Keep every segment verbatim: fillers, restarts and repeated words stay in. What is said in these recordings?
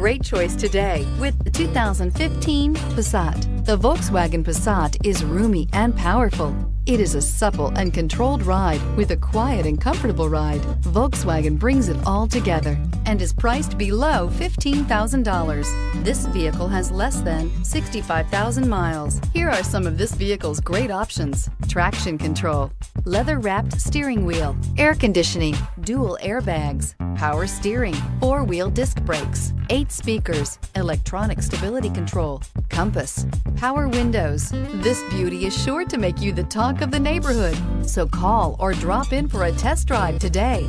great choice today with the two thousand fifteen Passat. The Volkswagen Passat is roomy and powerful. It is a supple and controlled ride with a quiet and comfortable ride. Volkswagen brings it all together and is priced below fifteen thousand dollars. This vehicle has less than sixty-five thousand miles. Here are some of this vehicle's great options: traction control, leather-wrapped steering wheel, air conditioning, dual airbags, power steering, four-wheel disc brakes, eight speakers, electronic stability control, compass, power windows. This beauty is sure to make you the talk of the neighborhood, so call or drop in for a test drive today.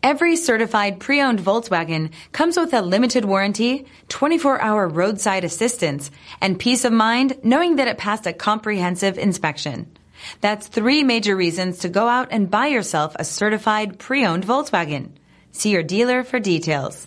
Every certified pre-owned Volkswagen comes with a limited warranty, twenty-four hour roadside assistance, and peace of mind knowing that it passed a comprehensive inspection. That's three major reasons to go out and buy yourself a certified pre-owned Volkswagen. See your dealer for details.